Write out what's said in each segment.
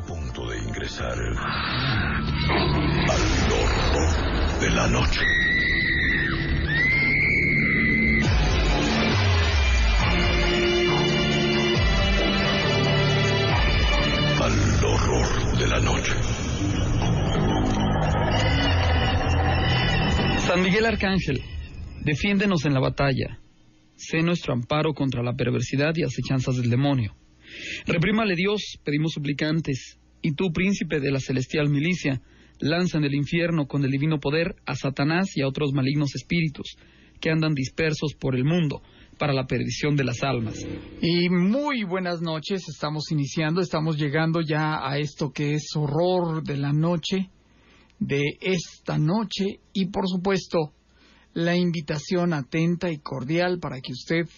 a punto de ingresar al horno de la noche. Al horror de la noche. San Miguel Arcángel, defiéndenos en la batalla. Sé nuestro amparo contra la perversidad y asechanzas del demonio. Reprímale Dios, pedimos suplicantes, y tú, príncipe de la celestial milicia, lanza en el infierno con el divino poder a Satanás y a otros malignos espíritus que andan dispersos por el mundo para la perdición de las almas. Y muy buenas noches, estamos iniciando, estamos llegando ya a esto que es horror de la noche, de esta noche, y por supuesto, la invitación atenta y cordial para que usted,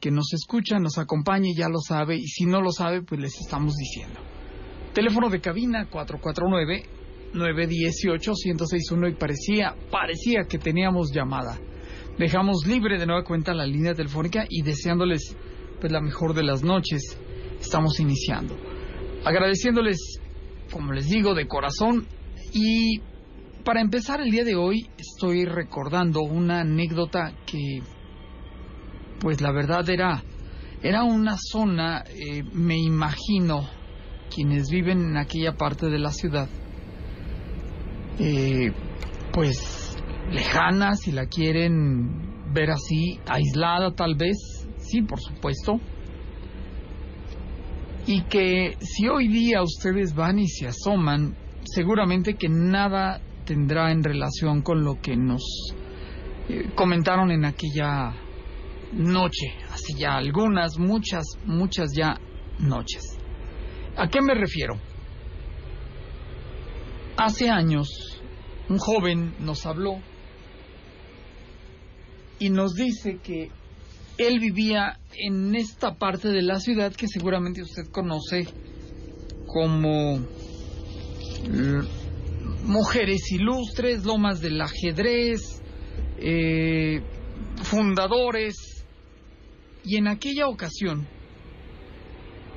que nos escucha, nos acompañe, ya lo sabe, y si no lo sabe, pues les estamos diciendo. Teléfono de cabina 449-918-1061, y parecía que teníamos llamada. Dejamos libre de nueva cuenta la línea telefónica y deseándoles pues la mejor de las noches. Estamos iniciando. Agradeciéndoles, como les digo, de corazón. Y para empezar el día de hoy, estoy recordando una anécdota que, pues la verdad era una zona, me imagino, quienes viven en aquella parte de la ciudad, pues lejana, si la quieren ver así, aislada tal vez, sí, por supuesto, y que si hoy día ustedes van y se asoman, seguramente que nada tendrá en relación con lo que nos comentaron en aquella noche, así ya algunas, muchas ya noches. ¿A qué me refiero? Hace años, un joven nos habló y nos dice que él vivía en esta parte de la ciudad que seguramente usted conoce como Mujeres Ilustres, Lomas del Ajedrez, Fundadores. Y en aquella ocasión,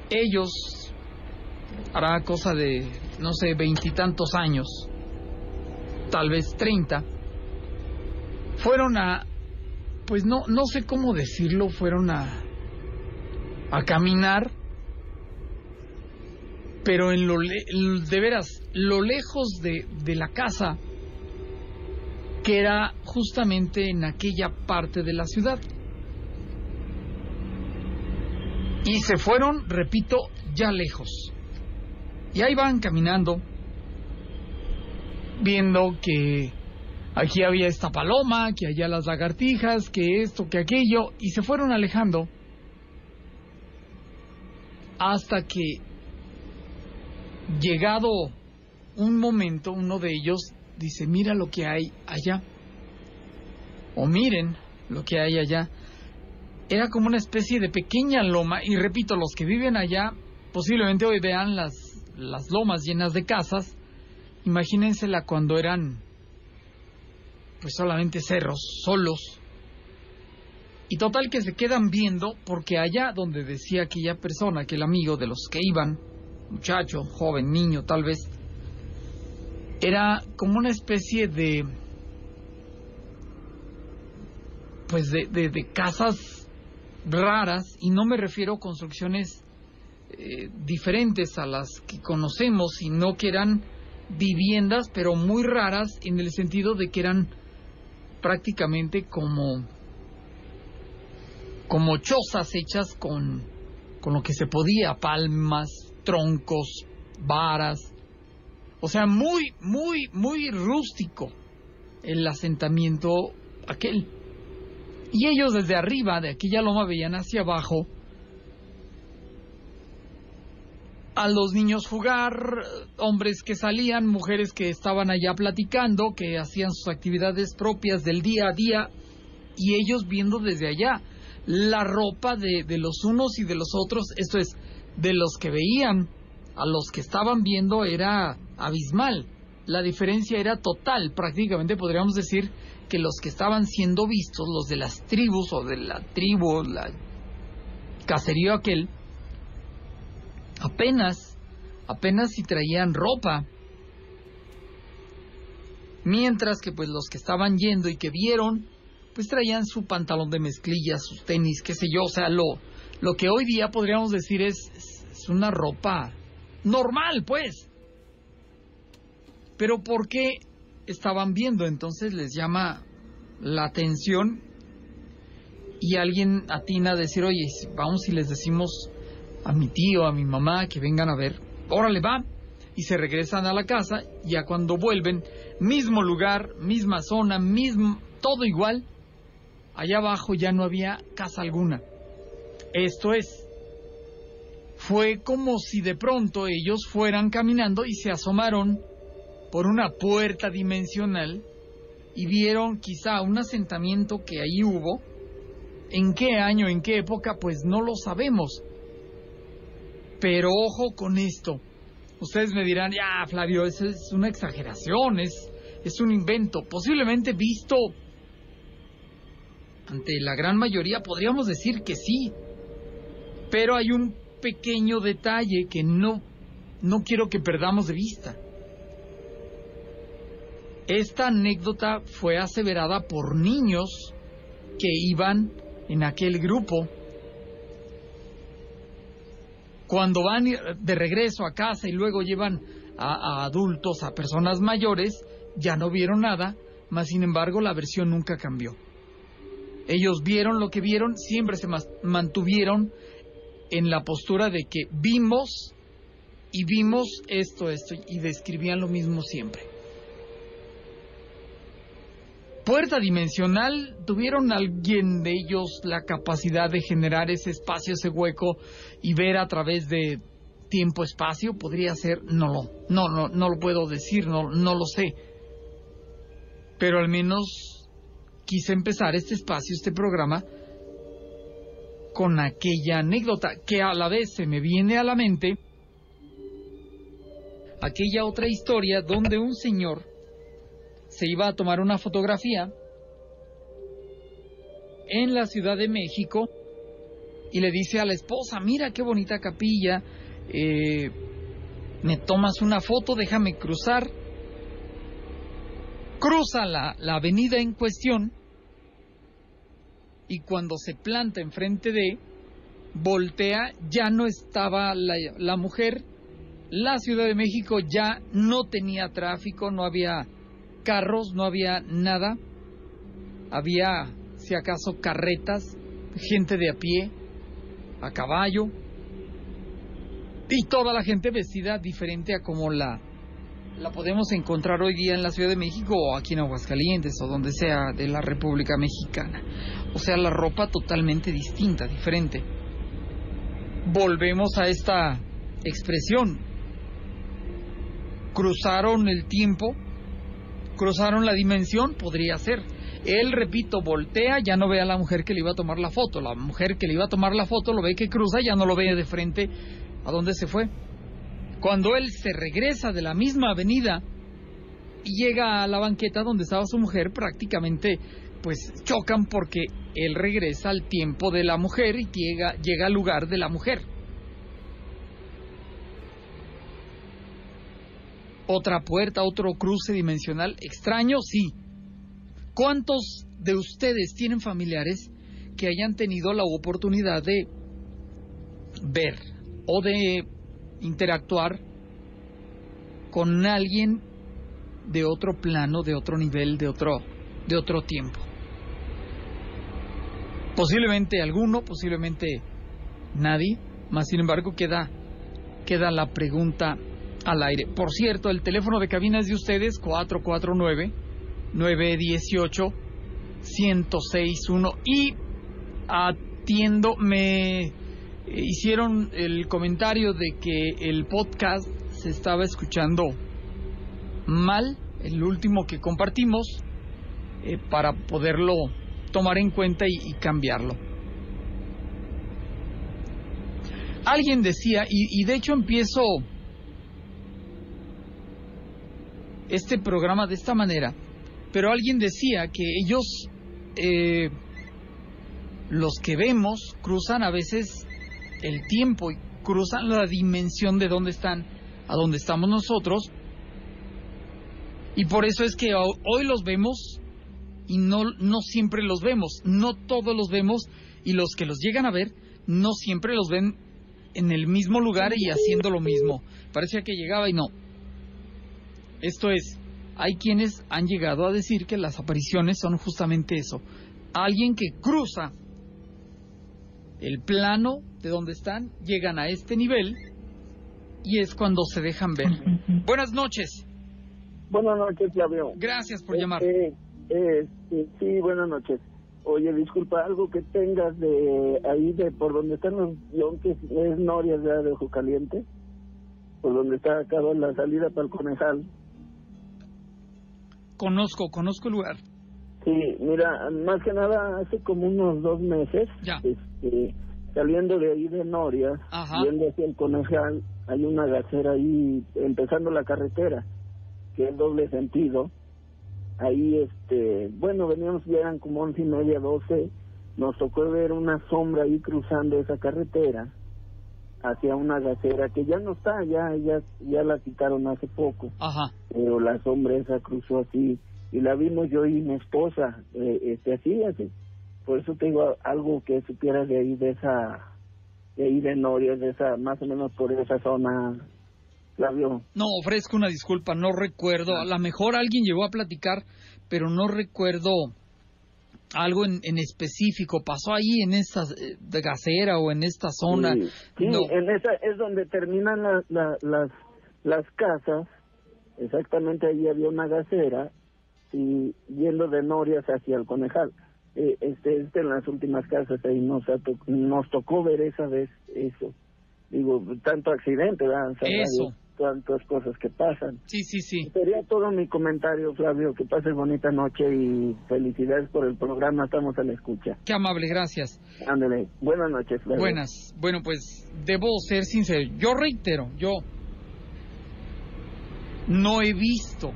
ellos, hará cosa de, no sé, 20 y tantos años, tal vez 30, fueron a, pues no sé cómo decirlo, fueron a caminar, pero en de veras, lo lejos de la casa, que era justamente en aquella parte de la ciudad. Y se fueron, repito, ya lejos. Y ahí van caminando, viendo que aquí había esta paloma, que allá las lagartijas, que esto, que aquello, y se fueron alejando hasta que, llegado un momento, uno de ellos dice: mira lo que hay allá, o miren lo que hay allá. Era como una especie de pequeña loma, y repito, los que viven allá posiblemente hoy vean las lomas llenas de casas. Imagínensela cuando eran pues solamente cerros, solos. Y total que se quedan viendo, porque allá donde decía aquella persona, aquel amigo de los que iban, muchacho, joven, niño tal vez, era como una especie de, pues de casas raras, y no me refiero a construcciones diferentes a las que conocemos, sino que eran viviendas, pero muy raras, en el sentido de que eran prácticamente como chozas hechas con lo que se podía, palmas, troncos, varas, o sea, muy rústico el asentamiento aquel. Y ellos desde arriba, de aquella loma, veían hacia abajo a los niños jugar, hombres que salían, mujeres que estaban allá platicando, que hacían sus actividades propias del día a día, y ellos viendo desde allá la ropa de los unos y de los otros, esto es, de los que veían a los que estaban viendo era abismal. La diferencia era total, prácticamente podríamos decir que los que estaban siendo vistos, los de las tribus o de la tribu, la caserío aquel, apenas apenas si traían ropa. Mientras que pues los que estaban yendo y que vieron, pues traían su pantalón de mezclillas, sus tenis, qué sé yo. O sea, lo que hoy día podríamos decir es una ropa normal, pues. Pero ¿por qué estaban viendo? Entonces les llama la atención y alguien atina a decir, oye, vamos y les decimos a mi tío, a mi mamá, que vengan a ver. Órale, va. Y se regresan a la casa. Ya cuando vuelven, mismo lugar, misma zona, mismo, todo igual. Allá abajo ya no había casa alguna. Esto es, fue como si de pronto ellos fueran caminando y se asomaron por una puerta dimensional y vieron quizá un asentamiento que ahí hubo. ¿En qué año, en qué época? Pues no lo sabemos. Pero ojo con esto. Ustedes me dirán, ya Flavio, eso es una exageración, es un invento. Posiblemente visto ante la gran mayoría podríamos decir que sí. Pero hay un pequeño detalle que no quiero que perdamos de vista. Esta anécdota fue aseverada por niños que iban en aquel grupo. Cuando van de regreso a casa y luego llevan a adultos, a personas mayores, ya no vieron nada, mas sin embargo la versión nunca cambió. Ellos vieron lo que vieron, siempre se mantuvieron en la postura de que vimos y vimos esto, y describían lo mismo siempre. Puerta dimensional, ¿tuvieron alguien de ellos la capacidad de generar ese espacio, ese hueco y ver a través de tiempo-espacio? Podría ser, no lo puedo decir, no lo sé. Pero al menos quise empezar este espacio, este programa, con aquella anécdota que a la vez se me viene a la mente aquella otra historia donde un señor se iba a tomar una fotografía en la Ciudad de México y le dice a la esposa, mira qué bonita capilla, me tomas una foto, déjame cruzar. Cruza la avenida en cuestión y cuando se planta enfrente de, voltea, ya no estaba la mujer. La Ciudad de México ya no tenía tráfico, no había carros, no había nada, había si acaso carretas, gente de a pie, a caballo y toda la gente vestida diferente a como la podemos encontrar hoy día en la Ciudad de México o aquí en Aguascalientes o donde sea de la República Mexicana. O sea, la ropa totalmente distinta, diferente. Volvemos a esta expresión, cruzaron el tiempo, cruzaron la dimensión, podría ser. Él, repito, voltea, ya no ve a la mujer que le iba a tomar la foto. La mujer que le iba a tomar la foto lo ve que cruza, ya no lo ve de frente a dónde se fue. Cuando él se regresa de la misma avenida y llega a la banqueta donde estaba su mujer, prácticamente pues chocan porque él regresa al tiempo de la mujer y llega al lugar de la mujer. Otra puerta, otro cruce dimensional extraño, sí. ¿Cuántos de ustedes tienen familiares que hayan tenido la oportunidad de ver o de interactuar con alguien de otro plano, de otro nivel, de otro tiempo? Posiblemente alguno, posiblemente nadie, mas sin embargo queda la pregunta al aire. Por cierto, el teléfono de cabina es de ustedes, 449-918-1061. Y atiendo, me hicieron el comentario de que el podcast se estaba escuchando mal, el último que compartimos, para poderlo tomar en cuenta y cambiarlo. Alguien decía, y de hecho empiezo este programa de esta manera, pero alguien decía que ellos, los que vemos, cruzan a veces el tiempo y cruzan la dimensión de donde están a donde estamos nosotros, y por eso es que hoy los vemos y no siempre los vemos, no todos los vemos, y los que los llegan a ver no siempre los ven en el mismo lugar y haciendo lo mismo. Parecía que llegaba y no. Esto es, hay quienes han llegado a decir que las apariciones son justamente eso, alguien que cruza el plano de donde están, llegan a este nivel y es cuando se dejan ver. Buenas noches. Buenas noches, Flavio. Gracias por llamar. Sí, buenas noches. Oye, disculpa, algo que tengas de ahí, de por donde están los yonques, es Noria, ya de Ojo Caliente, por donde está acá la salida para el Conejal. Conozco el lugar. Sí, mira, más que nada hace como unos 2 meses, ya. Saliendo de ahí de Noria, yendo hacia el Conejal, hay una gacera ahí, empezando la carretera, que es doble sentido. Ahí, bueno, veníamos, ya eran como 11:30, 12, nos tocó ver una sombra ahí cruzando esa carretera hacia una gacera que ya no está, ya la quitaron hace poco. Ajá. Pero la sombra esa cruzó así, y la vimos yo y mi esposa, así. Por eso te digo, algo que supieras de ahí, de Noria, de esa, más o menos por esa zona, Flavio. No, ofrezco una disculpa, no recuerdo. A lo mejor alguien llegó a platicar, pero no recuerdo algo en específico. ¿Pasó ahí en esa de gacera o en esta zona? Sí, sí, no. En esa es donde terminan las casas. Exactamente, ahí había una gacera, y yendo de Norias hacia el Conejal. En las últimas casas ahí nos tocó ver esa vez eso. Digo, tanto accidente, ¿verdad? Eso. Tantas cosas que pasan. Sí. Sería todo mi comentario, Flavio. Que pases bonita noche y felicidades por el programa. Estamos a la escucha. Qué amable, gracias. Ándale. Buenas noches, Flavio. Buenas. Bueno, pues debo ser sincero. Yo reitero, no he visto,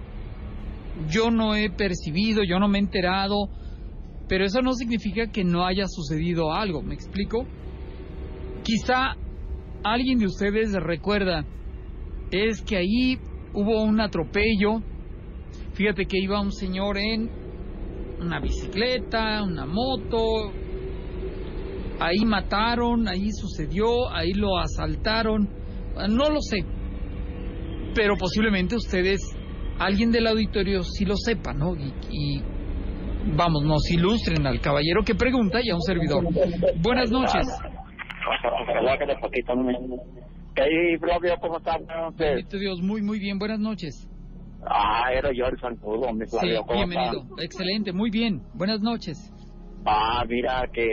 yo no he percibido, yo no me he enterado, pero eso no significa que no haya sucedido algo, ¿me explico? Quizá alguien de ustedes recuerda, es que ahí hubo un atropello, fíjate que iba un señor en una bicicleta, una moto, ahí mataron, ahí sucedió, ahí lo asaltaron, no lo sé, pero posiblemente ustedes, alguien del auditorio sí lo sepa, ¿no? Y vamos, nos ilustren al caballero que pregunta y a un servidor. Buenas noches. Hey, Flavio, ¿cómo estás? Bendito Dios, muy, muy bien. Buenas noches. Era yo el santudo, mi Flavio. Sí, bienvenido. ¿Cómo estás? Excelente, muy bien. Buenas noches. Mira, que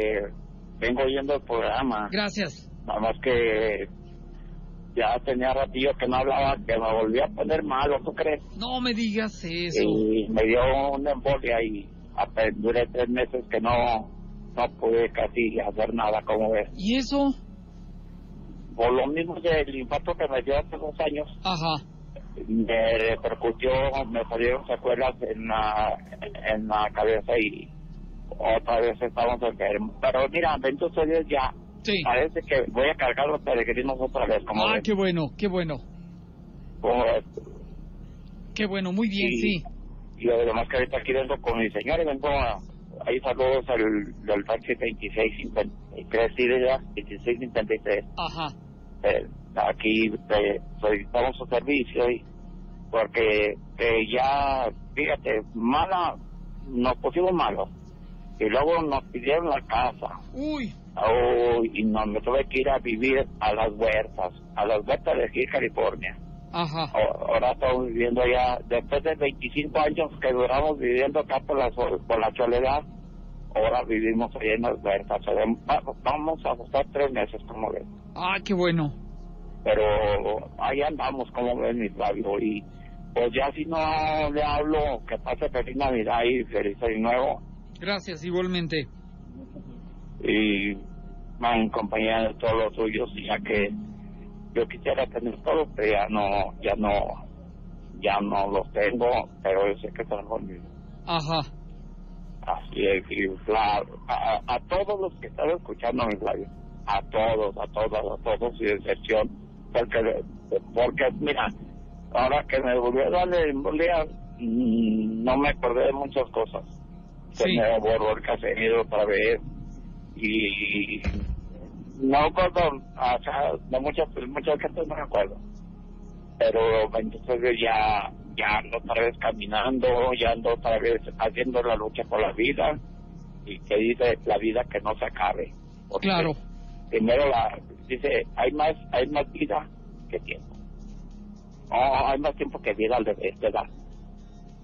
vengo oyendo el programa. Gracias. Nada más que ya tenía ratillo que no hablaba, que me volví a poner malo, ¿tú crees? No me digas eso. Y me dio una embolia y duré 3 meses que no pude casi hacer nada, como ves. ¿Y eso? Por lo mismo del impacto que me dio hace 2 años. Ajá. Me repercutió, me salieron secuelas en la cabeza y otra vez estamos enfermos. Pero mira, dentro de 10 ya. Sí. Parece que voy a cargar los peregrinos otra vez. Como ven. Qué bueno, qué bueno. ¿Cómo ves? Qué bueno, muy bien, sí. Y lo demás que ahorita aquí vengo con mi señor y vengo a... Ahí saludos al taxi 2653, sí, ¿verdad? 2653. Ajá. Aquí solicitamos su servicio y porque ya, fíjate, mala, nos pusimos malos. Y luego nos pidieron la casa. Uy. Y me tuve que ir a vivir a las huertas de aquí, California. Ajá. Ahora estamos viviendo allá, después de 25 años que duramos viviendo acá por la soledad, ahora vivimos allá en las huertas. Vamos a ajustar 3 meses, como ven. Qué bueno. Pero ahí andamos, como ven, mis labios. Y pues ya si no le hablo, que pase feliz Navidad y feliz año nuevo. Gracias, igualmente. Y en compañía de todos los suyos, ya que yo quisiera tener todo, pero ya no los tengo, pero yo sé que están conmigo. Ajá. Así es, y claro, a todos los que están escuchando, mis labios, a todos, sin excepción, porque mira, ahora que me volvió a darle un día, no me acordé de muchas cosas. Se me borró el caserío otra vez y no acuerdo, o sea, de muchas veces no me acuerdo, pero entonces ya ando otra vez caminando, ya ando otra vez haciendo la lucha por la vida, y que dice la vida que no se acabe. Porque claro, primero dice, hay más vida que tiempo. Oh, hay más tiempo que vida al de esta edad.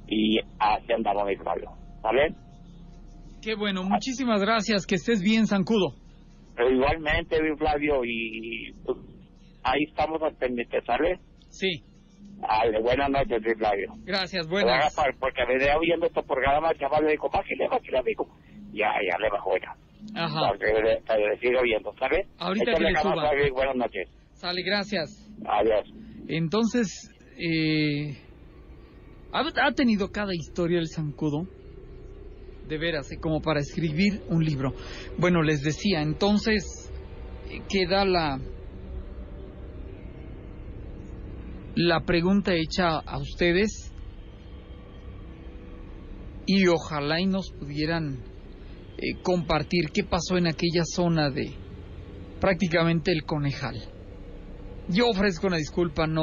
Y así andamos, mi Pablo, ¿sabes? Qué bueno, muchísimas gracias, que estés bien, Zancudo. Pero igualmente, mi Flavio, y pues, ahí estamos al pendiente, ¿sabes? Sí. Dale, buenas noches, mi Flavio. Gracias, buenas. Porque me veo viendo este programa, chaval, le digo, bájale, amigo. Ya le bajó ya. Ajá. Porque le sigo viendo, ¿sabes? Ahorita que le suba. Flavio, buenas noches. Sale, gracias. Adiós. Entonces, ha tenido cada historia el Zancudo. De veras, como para escribir un libro. Bueno, les decía, entonces queda la pregunta hecha a ustedes, y ojalá y nos pudieran compartir qué pasó en aquella zona de prácticamente el Conejal. Yo ofrezco una disculpa, no.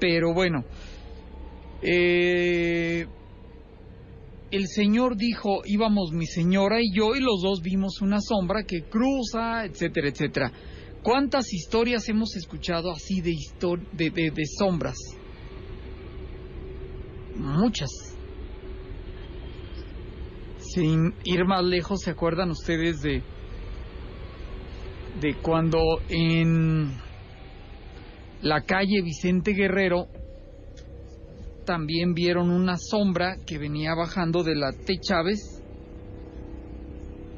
Pero bueno, el señor dijo, íbamos mi señora y yo, y los dos vimos una sombra que cruza, etcétera, etcétera. ¿Cuántas historias hemos escuchado así de sombras? Muchas. Sin ir más lejos, ¿se acuerdan ustedes de cuando en la calle Vicente Guerrero también vieron una sombra que venía bajando de la T. Chávez,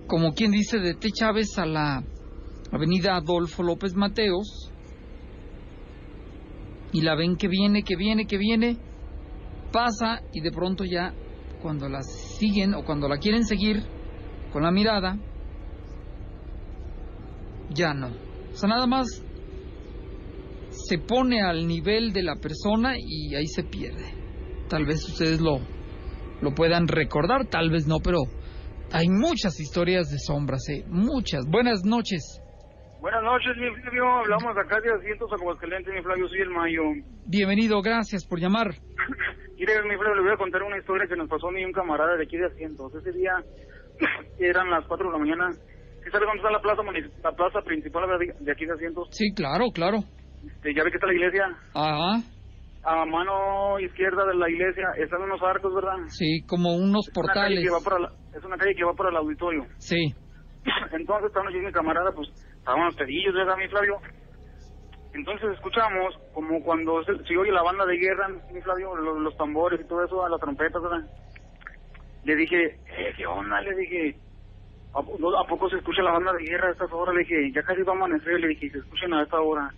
como quien dice, de T. Chávez a la Avenida Adolfo López Mateos, y la ven que viene, pasa, y de pronto ya cuando la siguen o cuando la quieren seguir con la mirada, ya no. O sea, nada más se pone al nivel de la persona y ahí se pierde. Tal vez ustedes lo puedan recordar, tal vez no, pero hay muchas historias de sombras, muchas. Buenas noches. Buenas noches, mi Flavio. Hablamos acá de Asientos, Aguascalientes, mi Flavio. Soy el Mayo. Bienvenido, gracias por llamar. Mire, mi Flavio, le voy a contar una historia que nos pasó a mí y un camarada de aquí de Asientos. Ese día eran las 4 de la mañana. ¿Sí sabe dónde está la plaza principal de aquí de Asientos? Sí, claro. ¿Ya ve que está la iglesia? Ajá. A mano izquierda de la iglesia están unos arcos, ¿verdad? Sí, como unos portales. Es una calle que va para el auditorio. Sí. Entonces estábamos yo y mi camarada, pues estábamos pedillos, ¿verdad, mi Flavio? Entonces escuchamos como cuando se oye la banda de guerra, mi Flavio, los tambores y todo eso, a las trompetas, ¿verdad? Le dije, ¿qué onda? Le dije, ¿a poco se escucha la banda de guerra a estas horas? Le dije, ya casi va a amanecer, le dije, se escuchan a esta hora.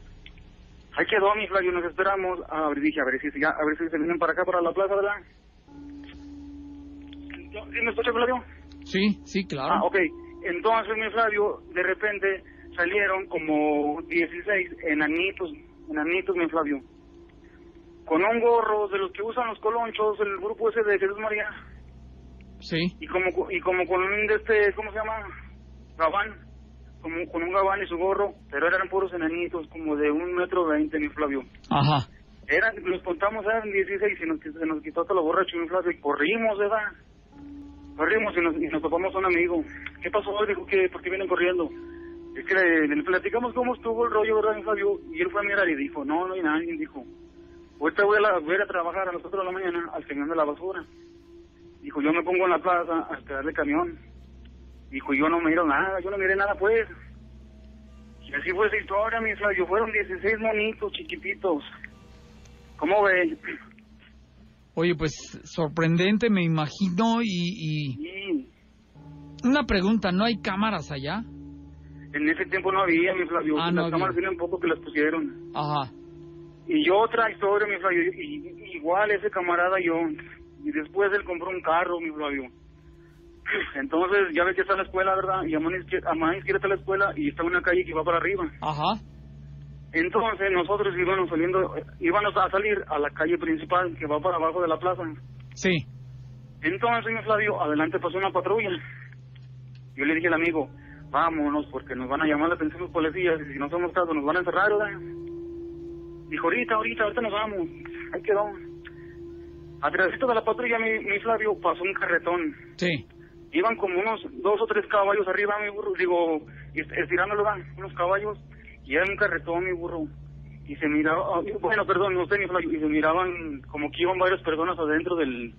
Ahí quedó, mi Flavio, nos esperamos. A ver, dije, a ver si se vienen para acá, para la plaza, ¿verdad? ¿Sí me escucha, Flavio? Sí, claro. Ah, ok. Entonces, mi Flavio, de repente salieron como 16 enanitos, mi Flavio. Con un gorro de los que usan los colonchos, el grupo ese de Jesús María. Sí. Y como con un de este, ¿cómo se llama? Gabán. Como con un gabán y su gorro, pero eran puros enanitos, como de 1,20 m, mi Flavio. Ajá. Los contamos, eran 16, y se nos quitó hasta la borracha, mi Flavio, y corrimos, ¿verdad? Corrimos y nos topamos a un amigo. ¿Qué pasó? Dijo, que ¿por qué vienen corriendo? Es que le platicamos cómo estuvo el rollo, ¿verdad, mi Flavio? Y él fue a mirar y dijo, no hay nadie, dijo. Ahorita voy a trabajar a las 4 de la mañana al camión de la basura. Dijo, yo me pongo en la plaza a esperar el camión. Dijo, yo no miré nada, pues. Y así fue esa historia, mi Flavio. Fueron 16 monitos chiquititos. ¿Cómo ven? Oye, pues, sorprendente, me imagino, y... Una pregunta, ¿no hay cámaras allá? En ese tiempo no había, mi Flavio. Las cámaras tienen poco que las pusieron. Ajá. Y otra historia, mi Flavio. Igual ese camarada y yo. Y después él compró un carro, mi Flavio. Entonces, ya ves que está la escuela, ¿verdad? Y a mano izquierda está la escuela y está una calle que va para arriba. Ajá. Entonces, nosotros íbamos a salir a la calle principal que va para abajo de la plaza. Sí. Entonces, señor Flavio, adelante pasó una patrulla. Yo le dije al amigo, vámonos, porque nos van a llamar la atención los policías y si no somos caso nos van a encerrar, ¿verdad? Dijo, ahorita nos vamos. Ahí quedó. A travesito de la patrulla, mi Flavio, pasó un carretón. Sí. Iban como unos 2 o 3 caballos arriba, mi burro, digo, estirándolo, van, unos caballos, y era un carretón, mi burro, y se miraba, bueno, perdón, no sé, mi Flavio, y se miraban como que iban varias personas adentro del,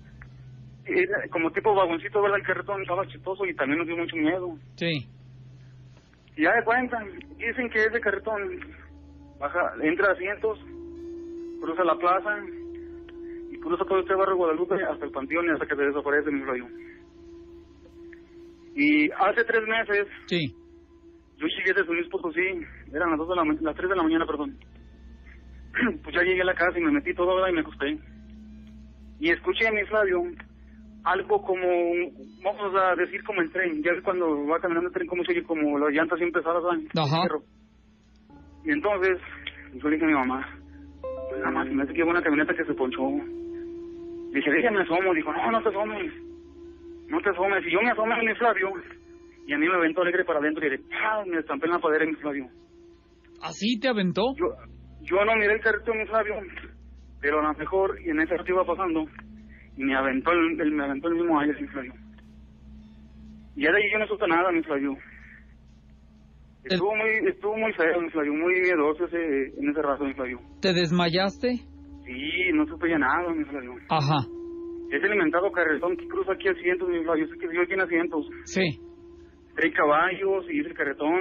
como tipo vagoncito, ¿verdad? El carretón estaba chistoso y también nos dio mucho miedo. Sí. Y ya de cuenta, dicen que ese carretón baja, entra a Asientos, cruza la plaza, y cruza todo este barrio de Guadalupe hasta el Panteón y hasta que se desaparece, mi Flavio. Y hace 3 meses, sí, yo llegué de San Luis Potosí, eran las 3 de la mañana, perdón. Pues ya llegué a la casa y me metí todo, ¿verdad? Y me acosté. Y escuché a mi Flavio algo como, vamos a decir, como el tren. Ya cuando va caminando el tren, como se oye, como las llantas bien pesadas, ¿verdad? Ajá. Y entonces, yo le dije a mi mamá, mamá, se me hace que hubo una camioneta que se ponchó. Le dije, déjame asomo. Dijo, no te asomes. No te asomes. Y yo me asomé a mi Flavio, y a mí me aventó alegre para adentro, y le me estampé en la padera, mi Flavio. ¿Así te aventó? Yo no miré el carrito, mi Flavio, pero a lo mejor, y en ese rato iba pasando, y me aventó el mismo aire, mi Flavio. Y ya de ahí yo no supe nada, mi Flavio. Estuvo muy feo, mi Flavio, muy miedoso en ese rato, mi Flavio. ¿Te desmayaste? Sí, no supe ya nada, mi Flavio. Ajá. Ese alimentado carretón que cruza aquí Asientos, mi Flavio, sé que yo aquí en Asientos. Sí. Trae caballos y es el carretón.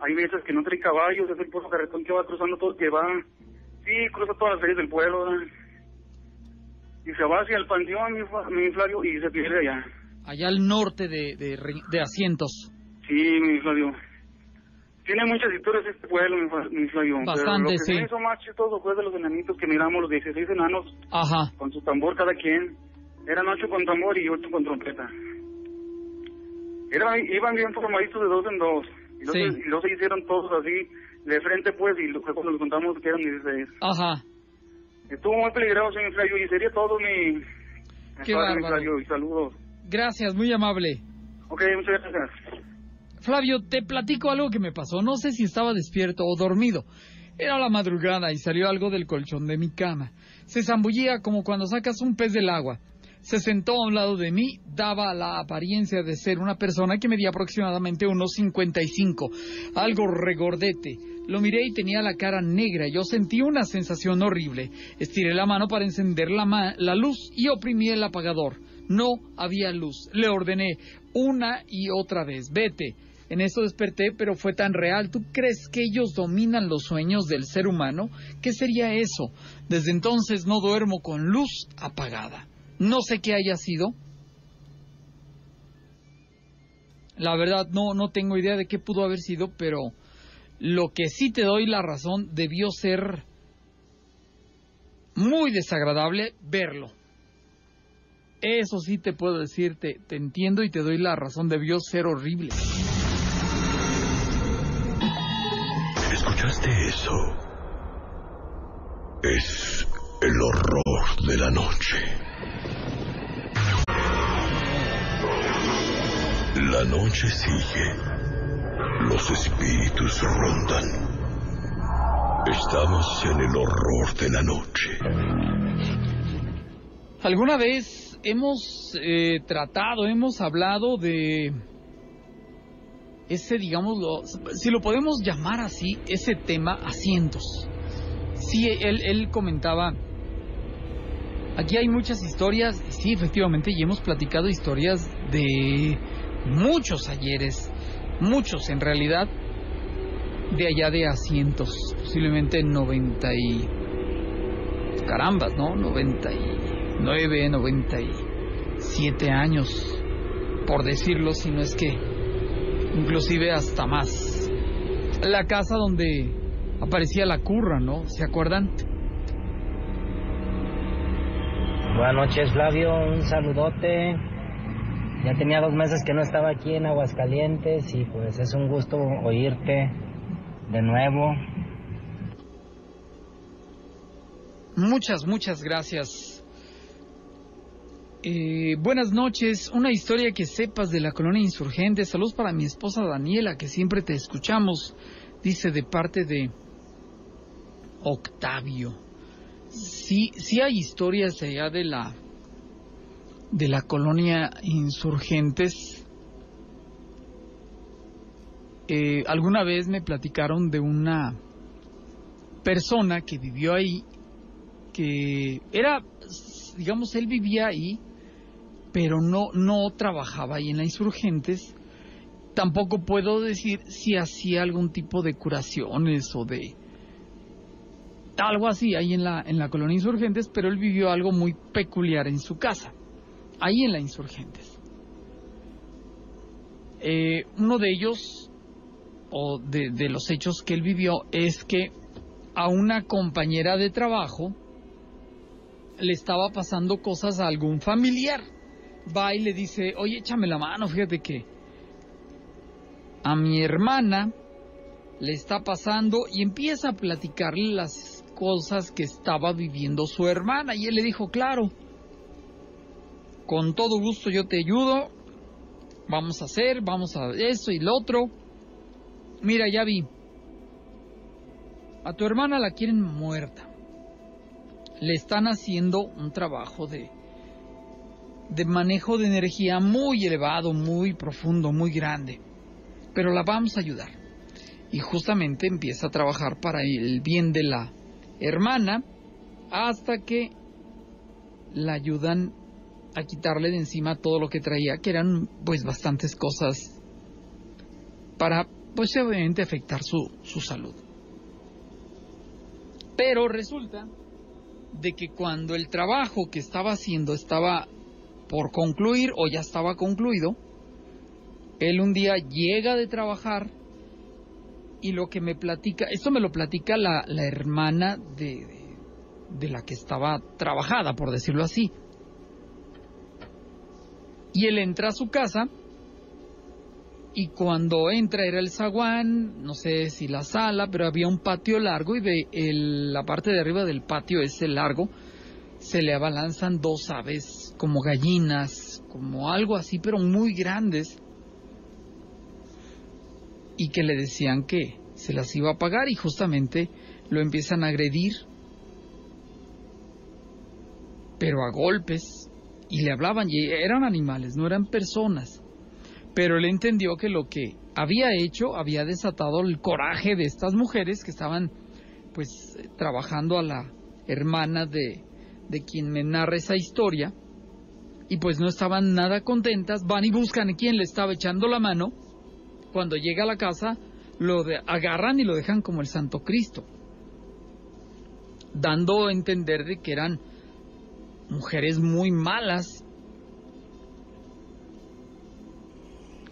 Hay veces que no trae caballos, es el puro carretón que va cruzando todo, que va... Sí, cruza todas las calles del pueblo, ¿verdad? Y se va hacia el Panteón, mi Flavio, y se pierde allá. Allá al norte de Asientos. Sí, mi Flavio. Tiene muchas historias este pueblo, mi Flavio. Bastante, sí. Lo que me hizo más chistoso fue de los enanitos que miramos, los 16 enanos. Ajá. Con su tambor cada quien. Eran 8 con tambor y 8 con trompeta. Iban bien formaditos de 2 en 2. Entonces, sí. Y los se hicieron todos así, de frente, pues, y cuando los contamos que eran 16. Ajá. Estuvo muy peligroso, mi Flavio, y sería todo mi... Qué bárbaro. Mi Flavio, y saludos. Gracias, muy amable. Ok, muchas gracias. Flavio, te platico algo que me pasó. No sé si estaba despierto o dormido. Era la madrugada y salió algo del colchón de mi cama. Se zambullía como cuando sacas un pez del agua. Se sentó a un lado de mí, daba la apariencia de ser una persona que medía aproximadamente unos 55, algo regordete. Lo miré y tenía la cara negra. Yo sentí una sensación horrible. Estiré la mano para encender la luz y oprimí el apagador. No había luz. Le ordené una y otra vez, vete. En eso desperté, pero fue tan real. ¿Tú crees que ellos dominan los sueños del ser humano? ¿Qué sería eso? Desde entonces no duermo con luz apagada. No sé qué haya sido. La verdad, no tengo idea de qué pudo haber sido, pero lo que sí te doy la razón, debió ser muy desagradable verlo. Eso sí te puedo decir, te entiendo y te doy la razón, debió ser horrible. ¿Escuchaste eso? Es el horror de la noche. La noche sigue. Los espíritus rondan. Estamos en el horror de la noche. ¿Alguna vez hemos hemos hablado de ese, digámoslo, si lo podemos llamar así, ese tema Asientos? Sí, él comentaba, aquí hay muchas historias, sí, efectivamente, y hemos platicado historias de muchos ayeres, muchos en realidad, de allá de Asientos, posiblemente 90 y... carambas, ¿no? 97 años, por decirlo, si no es que inclusive hasta más. La casa donde aparecía la curra, ¿no? ¿Se acuerdan? Buenas noches, Flavio, un saludote. Ya tenía 2 meses que no estaba aquí en Aguascalientes y pues es un gusto oírte de nuevo. Muchas gracias. Buenas noches, una historia que sepas de la Colonia Insurgentes. Saludos para mi esposa Daniela, que siempre te escuchamos, dice de parte de Octavio. Sí hay historias allá de la Colonia Insurgentes. Alguna vez me platicaron de una persona que vivió ahí, que era, digamos, él vivía ahí, pero no trabajaba ahí en la Insurgentes. Tampoco puedo decir si hacía algún tipo de curaciones o de algo así ahí en la Colonia Insurgentes, pero él vivió algo muy peculiar en su casa, ahí en la Insurgentes. Uno de ellos, o de los hechos que él vivió, es que a una compañera de trabajo le estaba pasando cosas a algún familiar. Va y le dice, oye, échame la mano, fíjate que a mi hermana le está pasando, y empieza a platicarle las cosas que estaba viviendo su hermana. Y él le dijo, claro, con todo gusto yo te ayudo, vamos a eso y lo otro. Mira, ya vi, a tu hermana la quieren muerta, le están haciendo un trabajo de manejo de energía muy elevado, muy profundo, muy grande, pero la vamos a ayudar. Y justamente empieza a trabajar para el bien de la hermana, hasta que la ayudan a quitarle de encima todo lo que traía, que eran pues bastantes cosas para pues obviamente afectar su salud. Pero resulta de que cuando el trabajo que estaba haciendo estaba por concluir o ya estaba concluido, él un día llega de trabajar. Y lo que me platica, esto me lo platica la hermana de la que estaba trabajada, por decirlo así. Y él entra a su casa, y cuando entra era el zaguán, no sé si la sala, pero había un patio largo, y la parte de arriba del patio ese largo se le abalanzan 2 aves, como gallinas, como algo así, pero muy grandes, y que le decían que se las iba a pagar, y justamente lo empiezan a agredir, pero a golpes, y le hablaban, y eran animales, no eran personas. Pero él entendió que lo que había hecho había desatado el coraje de estas mujeres que estaban pues trabajando a la hermana de quien me narra esa historia, y pues no estaban nada contentas. Van y buscan a quien le estaba echando la mano. Cuando llega a la casa, agarran y lo dejan como el Santo Cristo, dando a entender de que eran mujeres muy malas,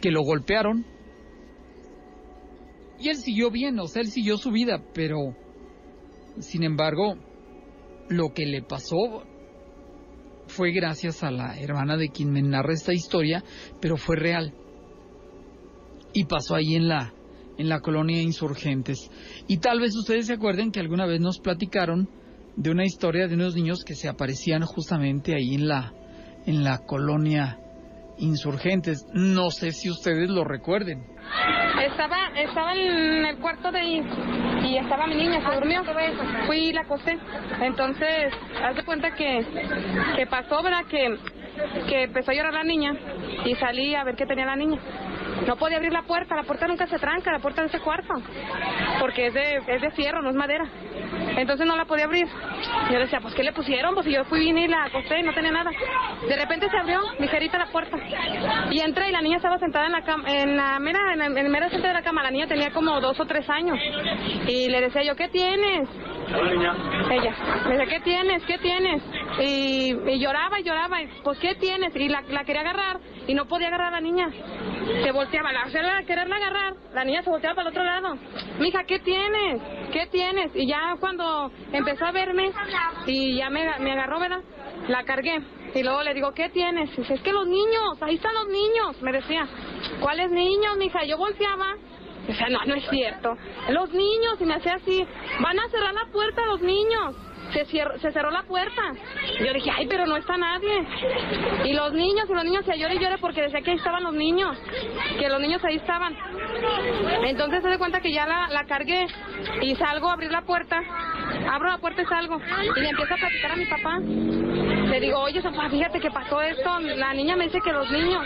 que lo golpearon. Y él siguió bien, o sea, él siguió su vida, pero sin embargo, lo que le pasó fue gracias a la hermana de quien me narra esta historia, pero fue real. Y pasó ahí en la Colonia Insurgentes. Y tal vez ustedes se acuerden que alguna vez nos platicaron de una historia de unos niños que se aparecían justamente ahí en la Colonia Insurgentes. No sé si ustedes lo recuerden. Estaba en el cuarto de ahí, y estaba mi niña, se durmió. Fui y la acosté. Entonces, haz de cuenta que pasó, ¿verdad? Que empezó a llorar la niña, y salí a ver qué tenía la niña. No podía abrir la puerta nunca se tranca, la puerta de ese cuarto, porque es de fierro, no es madera. Entonces no la podía abrir. Yo decía, pues ¿qué le pusieron? Pues yo fui, vine y la acosté, no tenía nada. De repente se abrió ligerita la puerta, y entré, y la niña estaba sentada en el mero centro de la cama. La niña tenía como 2 o 3 años, y le decía yo, ¿qué tienes? Ella me decía, ¿qué tienes? Y lloraba, y pues ¿qué tienes? Y la quería agarrar, y no podía agarrar a la niña. Se volteaba, al quererla agarrar, la niña se volteaba para el otro lado. Mija, ¿qué tienes? Y ya cuando empezó a verme, y ya me agarró, ¿verdad? La cargué. Y luego le digo, ¿qué tienes? Y dice, es que los niños, ahí están los niños. Me decía, ¿cuáles niños, mija? Yo volteaba. O sea, no, no es cierto. Los niños, y me hacía así, van a cerrar la puerta a los niños. Se cerró la puerta. Yo dije, ay, pero no está nadie. Y los niños se lloran y lloran porque decía que ahí estaban los niños, que los niños ahí estaban. Entonces se da cuenta que ya la cargué y salgo a abrir la puerta. Abro la puerta y salgo. Y le empiezo a platicar a mi papá. Le digo, oye, papá, fíjate que pasó esto. La niña me dice que los niños.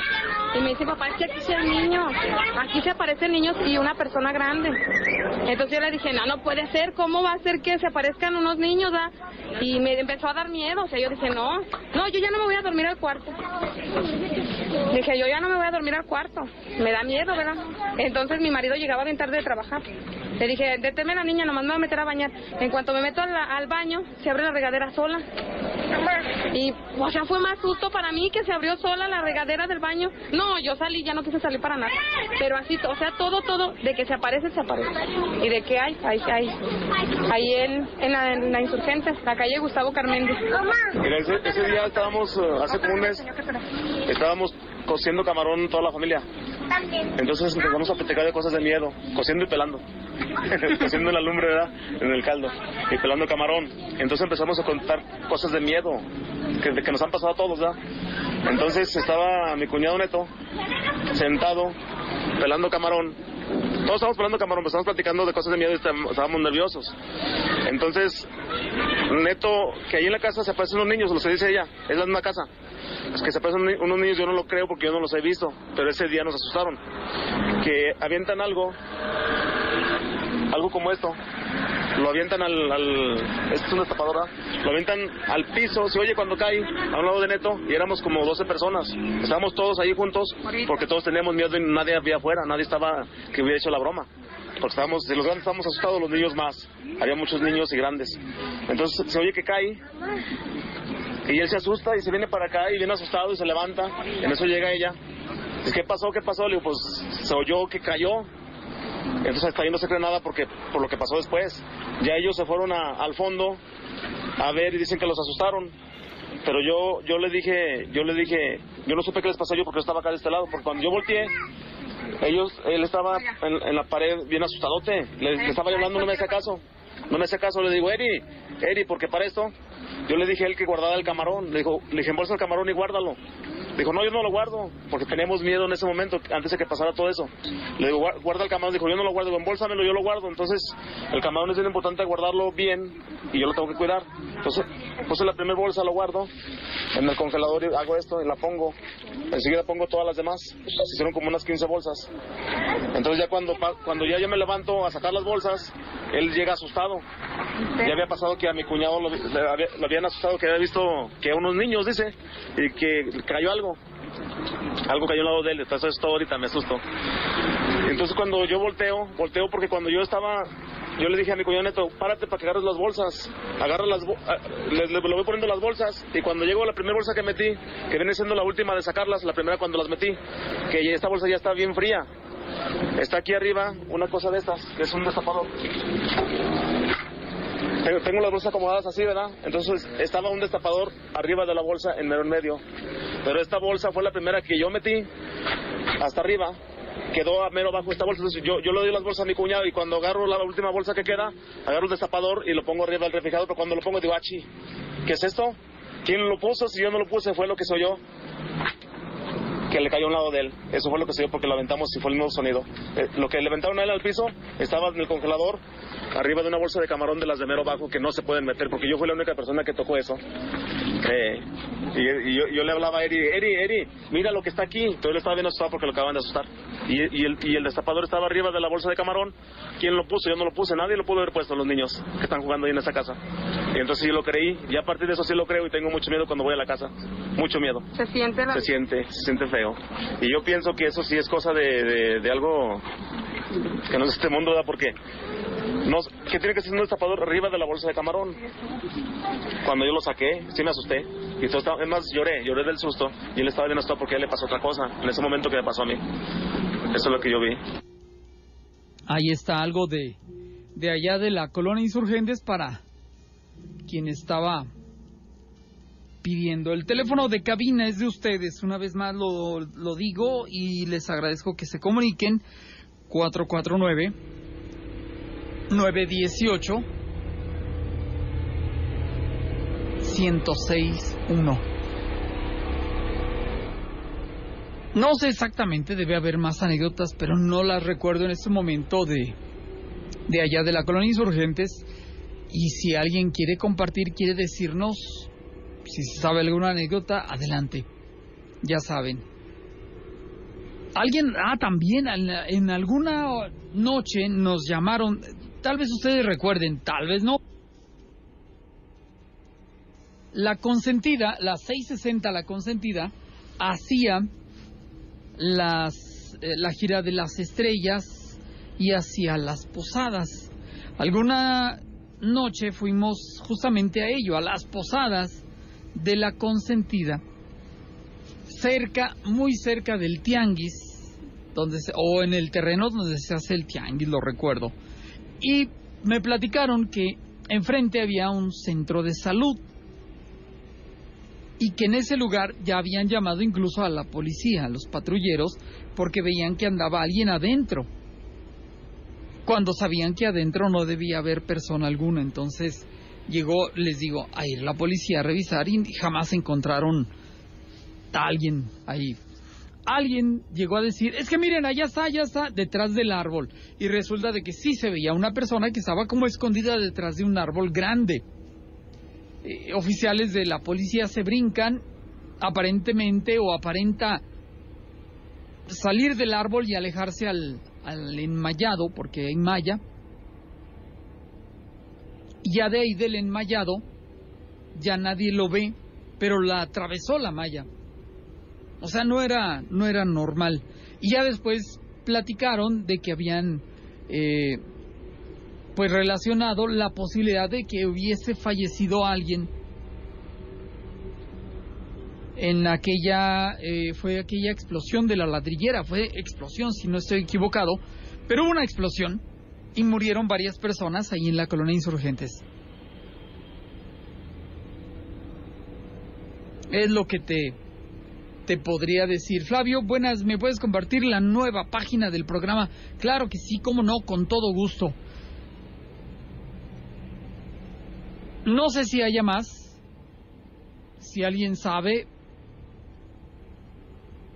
Y me dice, papá, es que aquí sí hay niños. Aquí se aparecen niños y una persona grande. Entonces yo le dije, no, no puede ser. ¿Cómo va a ser que se aparezcan unos niños, ¿verdad? Y me empezó a dar miedo. O sea, yo dije, no, yo ya no me voy a dormir al cuarto. Dije, yo ya no me voy a dormir al cuarto. Me da miedo, ¿verdad? Entonces mi marido llegaba bien tarde de trabajar. Le dije, deténme la niña, nomás me voy a meter a bañar. En cuanto me meto al baño, se abre la regadera sola. Y, o sea, fue más susto para mí que se abrió sola la regadera del baño. No, yo salí, ya no quise salir para nada. Pero así, o sea, todo, de que se aparece. ¿Y de qué hay? Ahí en la Insurgentes, la calle Gustavo Carmendi. Mira, ese día estábamos, hace como un mes, estábamos cociendo camarón toda la familia. Entonces empezamos a platicar de cosas de miedo, cociendo y pelando. Cociendo en la lumbre, ¿verdad? En el caldo y pelando camarón. Entonces empezamos a contar cosas de miedo que nos han pasado a todos, ¿verdad? Entonces estaba mi cuñado Neto sentado pelando camarón. Todos estábamos pelando camarón, pero estábamos platicando de cosas de miedo y estábamos nerviosos. Entonces Neto, que ahí en la casa se aparecen unos niños, lo se dice ella, es la misma casa. Es que se aparecen unos niños, yo no lo creo porque yo no los he visto, pero ese día nos asustaron. Que avientan algo como esto, lo avientan esto es una destapadora, lo avientan al piso, se oye cuando cae, a un lado de Neto, y éramos como 12 personas, estábamos todos ahí juntos, porque todos teníamos miedo y nadie había afuera, nadie estaba que hubiera hecho la broma, porque estábamos, los grandes estábamos asustados, los niños más, había muchos niños y grandes, entonces se oye que cae, y él se asusta y se viene para acá y viene asustado y se levanta, en eso llega ella, dice, ¿qué pasó? Le digo, pues se oyó que cayó. Entonces hasta ahí no se cree nada porque por lo que pasó después. Ya ellos se fueron al fondo a ver y dicen que los asustaron. Pero yo le dije, yo no supe qué les pasó yo porque yo estaba acá de este lado. Porque cuando yo volteé, él estaba en la pared bien asustadote. Le estaba hablando, no me hacía caso, le digo, Eri, porque para esto, yo le dije a él que guardara el camarón. Le dije, embolsa el camarón y guárdalo. Dijo, no, yo no lo guardo, porque teníamos miedo en ese momento, antes de que pasara todo eso. Le digo, guarda el camarón. Dijo, yo no lo guardo, embólsamelo, yo lo guardo. Entonces, el camarón es bien importante guardarlo bien, y yo lo tengo que cuidar. Entonces, puse la primera bolsa, lo guardo, en el congelador hago esto, y la pongo. Enseguida pongo todas las demás. Se hicieron como unas 15 bolsas. Entonces, ya cuando yo me levanto a sacar las bolsas, él llega asustado. Ya había pasado que a mi cuñado lo habían asustado, que había visto que unos niños, dice, y que cayó algo cayó al lado de él, entonces todo ahorita me asustó. Entonces cuando yo volteo porque cuando yo estaba, yo le dije a mi cuñado Neto, párate para que agarres las bolsas, lo voy poniendo las bolsas, y cuando llego a la primera bolsa que metí, que viene siendo la última de sacarlas, la primera cuando las metí, que esta bolsa ya está bien fría, está aquí arriba una cosa de estas, que es un destapador. Tengo las bolsas acomodadas así, ¿verdad? Entonces estaba un destapador arriba de la bolsa en el medio. Pero esta bolsa fue la primera que yo metí hasta arriba. Quedó a mero bajo esta bolsa. Entonces yo le doy las bolsas a mi cuñado y cuando agarro la última bolsa que queda, agarro el destapador y lo pongo arriba del refrigerador. Pero cuando lo pongo digo, achi, ¿qué es esto? ¿Quién lo puso? Si yo no lo puse, fue lo que soy yo. Que le cayó a un lado de él. Eso fue lo que se dio porque lo aventamos y fue el mismo sonido. Lo que le aventaron a él al piso estaba en el congelador, arriba de una bolsa de camarón de las de mero bajo que no se pueden meter porque yo fui la única persona que tocó eso. Y yo le hablaba a Eri, mira lo que está aquí. Entonces él estaba bien asustado porque lo acaban de asustar. Y el destapador estaba arriba de la bolsa de camarón. ¿Quién lo puso? Yo no lo puse, nadie lo pudo haber puesto, los niños que están jugando ahí en esa casa. Y entonces yo lo creí, y a partir de eso sí lo creo y tengo mucho miedo cuando voy a la casa. Mucho miedo. Se siente feo. Y yo pienso que eso sí es cosa de algo que no es este mundo, ¿verdad? Porque no, ¿qué tiene que ser un destapador arriba de la bolsa de camarón? Cuando yo lo saqué, sí me asusté. Y todo estaba, es más, lloré del susto. Y él estaba bien asustado porque a él le pasó otra cosa en ese momento que le pasó a mí. Eso es lo que yo vi. Ahí está algo de allá de la colonia Insurgentes para quien estaba pidiendo. El teléfono de cabina es de ustedes, una vez más lo digo y les agradezco que se comuniquen. 449-918-1061. No sé exactamente, debe haber más anécdotas, pero no las recuerdo en este momento de allá de la Colonia Insurgentes. Y si alguien quiere compartir, quiere decirnos, si se sabe alguna anécdota, adelante. Ya saben. Alguien, también en alguna noche nos llamaron, tal vez ustedes recuerden, tal vez no. La consentida, la 660, la consentida, hacía la gira de las estrellas y hacía las posadas. Alguna noche fuimos justamente a ello, a las posadas de la consentida, cerca, muy cerca del tianguis, o en el terreno donde se hace el tianguis, lo recuerdo. Y me platicaron que enfrente había un centro de salud y que en ese lugar ya habían llamado incluso a la policía, a los patrulleros, porque veían que andaba alguien adentro, cuando sabían que adentro no debía haber persona alguna. Entonces llegó, les digo, a ir la policía a revisar y jamás encontraron a alguien ahí. Alguien llegó a decir, es que miren, allá está, detrás del árbol. Y resulta de que sí se veía una persona que estaba como escondida detrás de un árbol grande. Oficiales de la policía se brincan, aparentemente, o aparenta salir del árbol y alejarse al enmayado, porque hay malla. Ya de ahí del enmayado, ya nadie lo ve, pero la atravesó la malla. O sea, no era normal. Y ya después platicaron de que habían pues relacionado la posibilidad de que hubiese fallecido alguien en aquella, fue aquella explosión de la ladrillera, fue explosión si no estoy equivocado, pero hubo una explosión y murieron varias personas ahí en la Colonia Insurgentes. Es lo que te podría decir. Flavio, buenas, ¿me puedes compartir la nueva página del programa? Claro que sí, cómo no, con todo gusto. No sé si haya más, si alguien sabe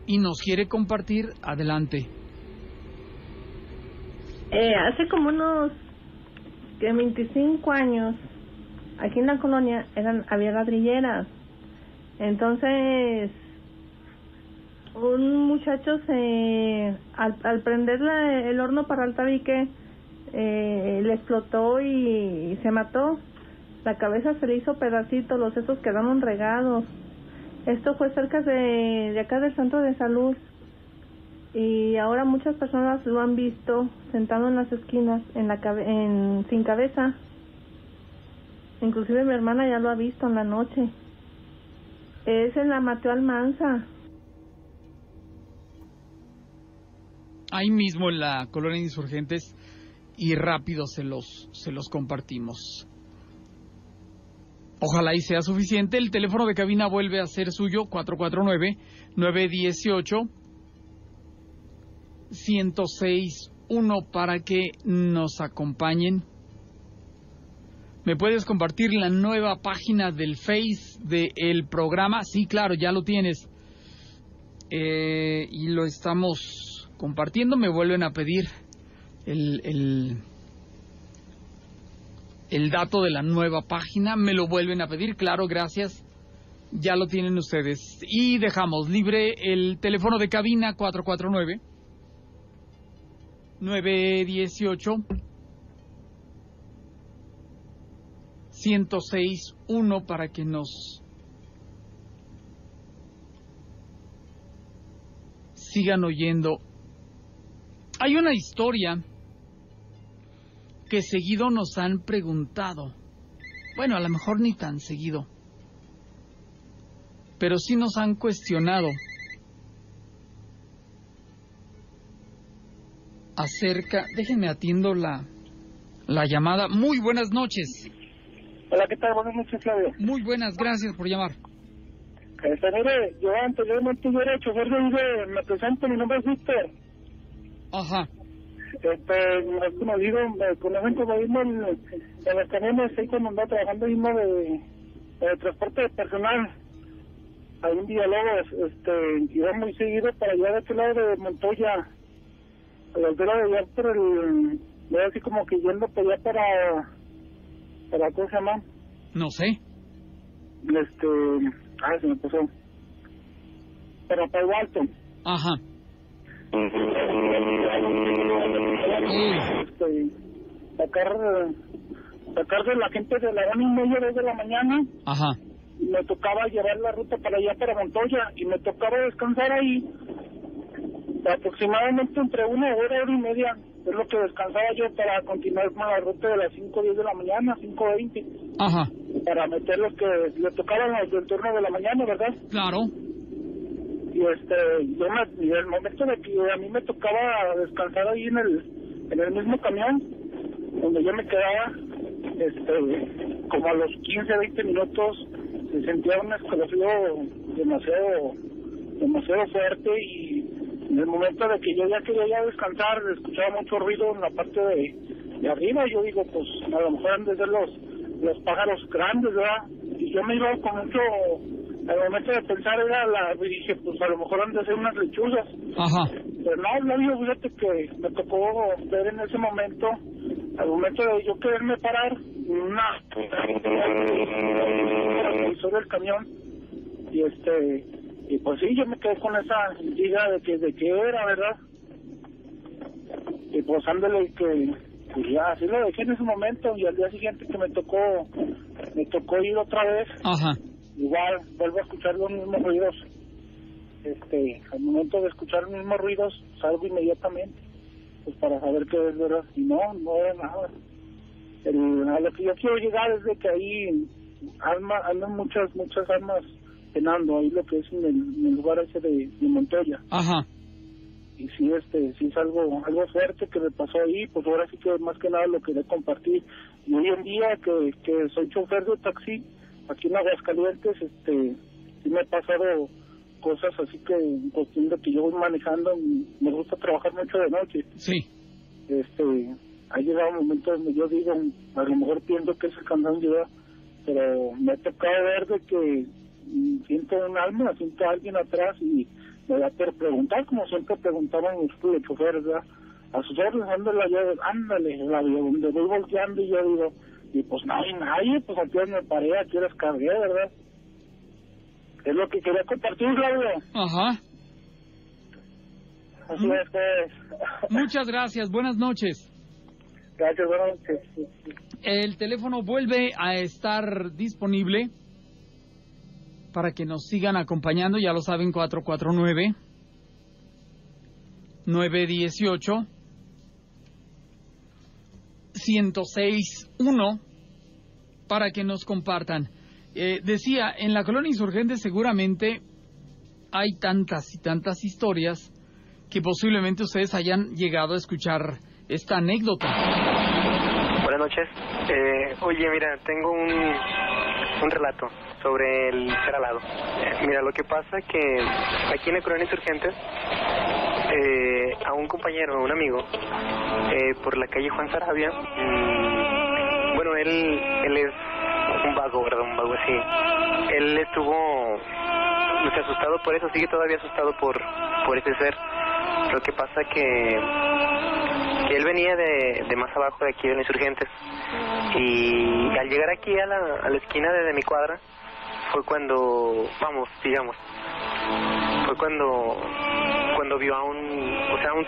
y nos quiere compartir, adelante. Hace como unos 25 años, aquí en la colonia había ladrilleras. Entonces, un muchacho al prender el horno para el tabique, le explotó y se mató. La cabeza se le hizo pedacitos, los sesos quedaron regados. Esto fue cerca de acá del centro de salud. Y ahora muchas personas lo han visto sentado en las esquinas, sin cabeza. Inclusive mi hermana ya lo ha visto en la noche. Es en la Mateo Almanza. Ahí mismo en la Colonia Insurgentes, y rápido se los compartimos. Ojalá y sea suficiente. El teléfono de cabina vuelve a ser suyo, 449-918-1061, para que nos acompañen. ¿Me puedes compartir la nueva página del Face del programa? Sí, claro, ya lo tienes. Y lo estamos compartiendo. Me vuelven a pedir el dato de la nueva página, me lo vuelven a pedir, claro, gracias, ya lo tienen ustedes. Y dejamos libre el teléfono de cabina, 449-918-1061, para que nos sigan oyendo. Hay una historia que seguido nos han preguntado, bueno, a lo mejor ni tan seguido, pero sí nos han cuestionado acerca. Déjenme atiendo la llamada. Muy buenas noches. Hola, ¿qué tal? Buenas noches, Claudio. Muy buenas, gracias por llamar. Mire, yo anteriormente yo era chofer de Uber, me presento, mi nombre es Víctor. Ajá. Como digo, conocen como mismo en las camiones, ahí cuando andaba trabajando mismo de transporte de personal, ahí en Villalobos, iba muy seguido para allá de este lado de Montoya, a la altura de allá por el, era así como que yendo por allá para ¿cómo se llama? No sé. Se me pasó. Para Pay Walton. Ajá. Sacar de la gente de la 1:30 de la mañana. Ajá. Me tocaba llevar la ruta para allá, para Montoya, y me tocaba descansar ahí aproximadamente entre 1 hora, 1 hora y media. Es lo que descansaba yo para continuar con la ruta de las 5:10 de la mañana, 5:20. Ajá. Para meter los que le tocaban los del turno de la mañana, ¿verdad? Claro. Y yo el momento de que a mí me tocaba descansar ahí en el mismo camión, donde yo me quedaba, como a los 15, 20 minutos, se sentía un escalofrío demasiado fuerte, y en el momento de que yo ya quería ya descansar, escuchaba mucho ruido en la parte de arriba, y yo digo, pues a lo mejor han de ser los pájaros grandes, ¿verdad? Y yo me iba con mucho, al momento de pensar y dije, pues a lo mejor han de ser unas lechuzas. Ajá. Pero no digo, fíjate que me tocó ver en ese momento, al momento de yo quererme parar, sobre el camión, y y pues sí, yo me quedé con esa idea de que era, ¿verdad? Y pues ándale que... Pues ya, así lo dejé en ese momento, y al día siguiente que me tocó ir otra vez. Ajá. Igual, vuelvo a escuchar los mismos ruidos. Al momento de escuchar los mismos ruidos, salgo inmediatamente, pues para saber qué es, ¿verdad? Y no era nada. A lo que yo quiero llegar es de que ahí andan muchas armas penando, ahí lo que es en el lugar ese de Montoya. Ajá. Y sí, sí es algo fuerte que me pasó ahí, pues ahora sí que más que nada lo quería compartir. Y hoy en día que soy chofer de taxi, aquí en Aguascalientes, sí me ha pasado cosas así que en cuestión de que yo voy manejando, me gusta trabajar mucho de noche. Sí. Ha llegado un momento donde yo digo, a lo mejor pienso que es el cansancio, pero me ha tocado ver de que siento un alma, siento a alguien atrás, y me da por preguntar, como siempre preguntaban los choferes, ¿verdad? A sus órdenes, ándale, donde voy volteando, y yo digo, y pues no hay nadie, pues aquí me paré, aquí las cargué, ¿verdad? Es lo que quería compartir, Claudio. Ajá. Así es que... Muchas gracias, buenas noches. Gracias, buenas noches. El teléfono vuelve a estar disponible para que nos sigan acompañando, ya lo saben, 449-918-1061, para que nos compartan. Decía, en la Colonia Insurgentes seguramente hay tantas y tantas historias que posiblemente ustedes hayan llegado a escuchar esta anécdota. Buenas noches. Oye, mira, tengo un relato sobre el ser alado. Mira, lo que pasa es que aquí en la Colonia Insurgentes, a un compañero, un amigo, por la calle Juan Sarabia, bueno, él es un vago, ¿verdad? Un vago así. Él estuvo asustado por eso, sigue todavía asustado por ese ser. Lo que pasa que él venía de más abajo de aquí de los Insurgentes, y al llegar aquí a la esquina de mi cuadra, fue cuando vio a un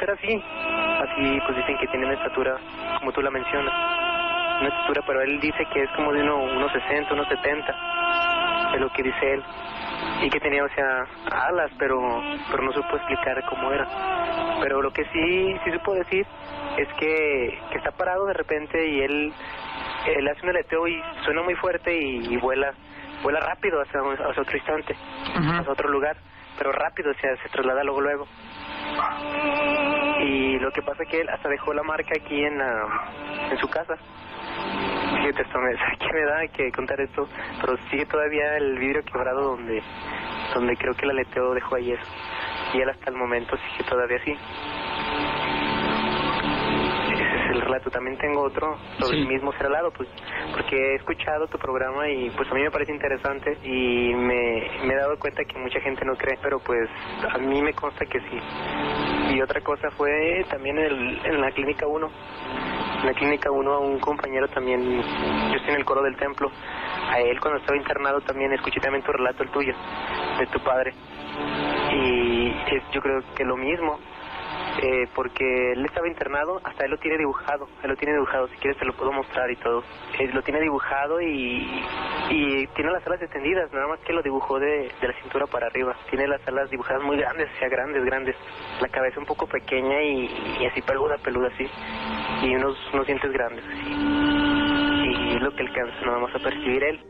ser así, pues dicen que tiene una estatura, como tú la mencionas, una estatura, pero él dice que es como de unos 60, unos 70, es lo que dice él, y que tenía, o sea, alas, pero no supo explicar cómo era. Pero lo que sí supo decir es que está parado de repente, y él hace un aleteo y suena muy fuerte, y vuela rápido hacia otro instante, uh-huh, hacia otro lugar, pero rápido, o sea, se traslada luego. Y lo que pasa es que él hasta dejó la marca aquí en su casa. Fíjate, esto me da que contar esto, pero sigue todavía el vidrio quebrado donde donde creo que el aleteo dejó ayer, y él hasta el momento sigue todavía así. El relato, también tengo otro sobre el mismo ser al lado, pues, porque he escuchado tu programa y pues a mí me parece interesante y me he dado cuenta que mucha gente no cree, pero pues a mí me consta que sí. Y otra cosa fue también en la Clínica 1. En la Clínica 1 a un compañero también, yo estoy en el coro del templo, a él cuando estaba internado también escuché también tu relato, el tuyo, de tu padre. Y es, yo creo que lo mismo. Porque él estaba internado, hasta él lo tiene dibujado, si quieres te lo puedo mostrar y todo. Lo tiene dibujado y tiene las alas extendidas, nada más que lo dibujó de la cintura para arriba. Tiene las alas dibujadas muy grandes, o sea, grandes. La cabeza un poco pequeña y así peluda así. Y unos dientes grandes así. Y es lo que alcanza nada más a percibir él.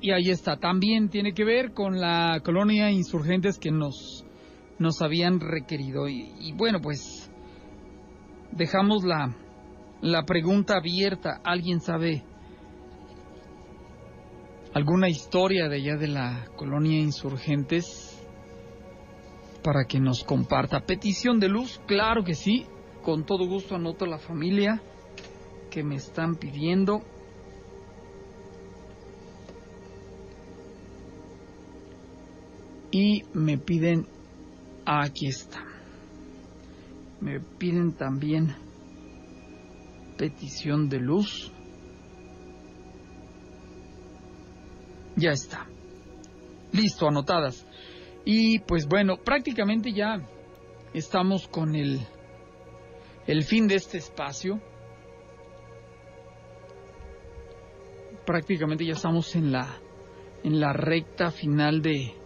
Y ahí está, también tiene que ver con la colonia Insurgentes que nos habían requerido. Y bueno, pues dejamos la pregunta abierta. ¿Alguien sabe alguna historia de allá de la colonia Insurgentes para que nos comparta? Petición de luz, claro que sí. Con todo gusto anoto a la familia que me están pidiendo. Y me piden, aquí está, me piden también petición de luz. Ya está, listo, anotadas. Y pues bueno, prácticamente ya estamos con el fin de este espacio. Prácticamente ya estamos en la recta final de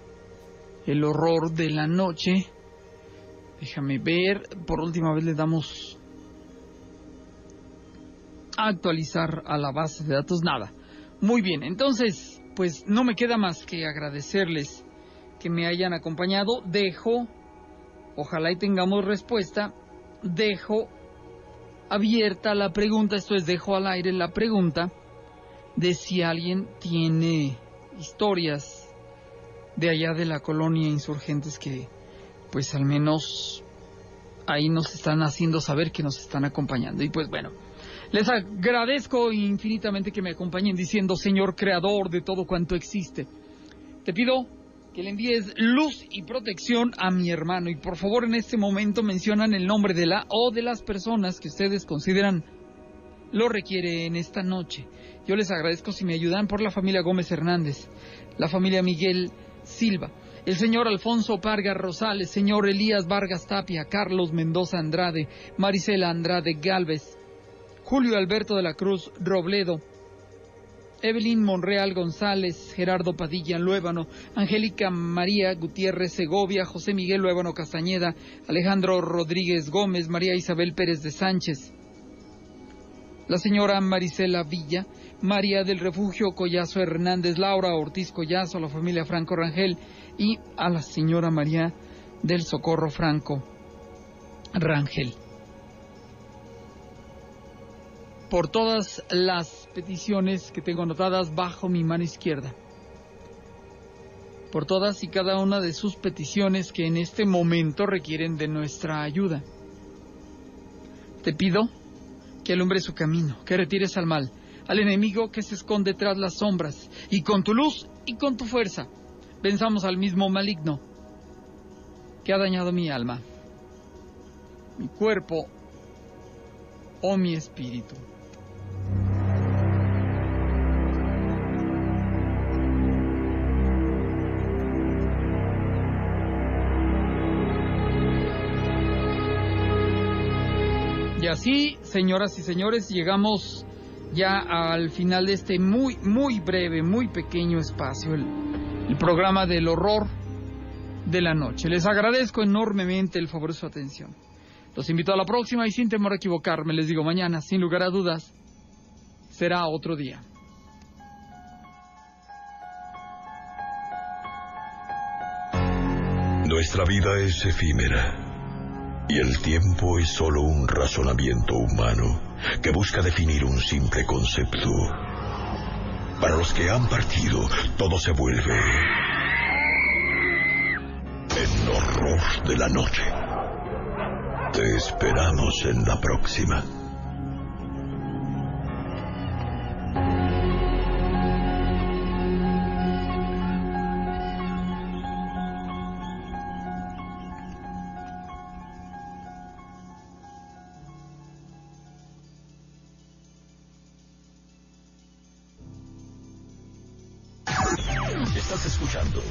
el horror de la noche. Déjame ver. Por última vez le damos a actualizar a la base de datos. Nada. Muy bien. Entonces, pues no me queda más que agradecerles que me hayan acompañado. Dejo, ojalá y tengamos respuesta, dejo abierta la pregunta. Esto es, dejo al aire la pregunta de si alguien tiene historias de allá de la colonia Insurgentes que, pues al menos ahí nos están haciendo saber que nos están acompañando. Y pues bueno, les agradezco infinitamente que me acompañen diciendo: Señor Creador de todo cuanto existe, te pido que le envíes luz y protección a mi hermano. Y por favor, en este momento mencionan el nombre de la o de las personas que ustedes consideran lo requiere en esta noche. Yo les agradezco si me ayudan por la familia Gómez Hernández, la familia Miguel Silva, el señor Alfonso Parga Rosales, señor Elías Vargas Tapia, Carlos Mendoza Andrade, Marisela Andrade Galvez, Julio Alberto de la Cruz Robledo, Evelyn Monreal González, Gerardo Padilla Luébano, Angélica María Gutiérrez Segovia, José Miguel Luébano Castañeda, Alejandro Rodríguez Gómez, María Isabel Pérez de Sánchez, la señora Marisela Villa, María del Refugio Collazo Hernández, Laura Ortiz Collazo, la familia Franco Rangel y a la señora María del Socorro Franco Rangel. Por todas las peticiones que tengo anotadas bajo mi mano izquierda, por todas y cada una de sus peticiones que en este momento requieren de nuestra ayuda, te pido que alumbres su camino, que retires al mal, al enemigo que se esconde tras las sombras, y con tu luz y con tu fuerza venzamos al mismo maligno que ha dañado mi alma, mi cuerpo o mi espíritu. Y así, señoras y señores, llegamos ya al final de este muy breve, muy pequeño espacio, el programa del horror de la noche. Les agradezco enormemente el favor de su atención. Los invito a la próxima y sin temor a equivocarme, les digo mañana, sin lugar a dudas, será otro día. Nuestra vida es efímera y el tiempo es solo un razonamiento humano que busca definir un simple concepto. Para los que han partido, todo se vuelve el horror de la noche. Te esperamos en la próxima.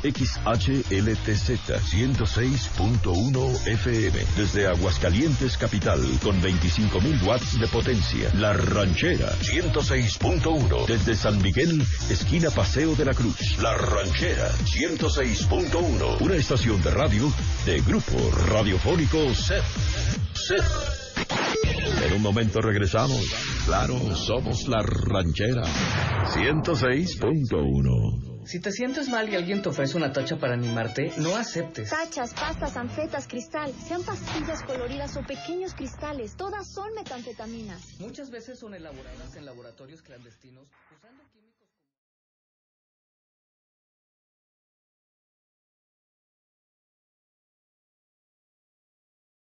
XHLTZ 106.1 FM desde Aguascalientes capital con 25.000 watts de potencia. La Ranchera 106.1 desde San Miguel, esquina Paseo de la Cruz. La Ranchera 106.1, una estación de radio de Grupo Radiofónico CEF. En un momento regresamos. Claro, somos La Ranchera 106.1. Si te sientes mal y alguien te ofrece una tacha para animarte, no aceptes. Tachas, pastas, anfetas, cristal, sean pastillas coloridas o pequeños cristales, todas son metanfetaminas. Muchas veces son elaboradas en laboratorios clandestinos usando químicos...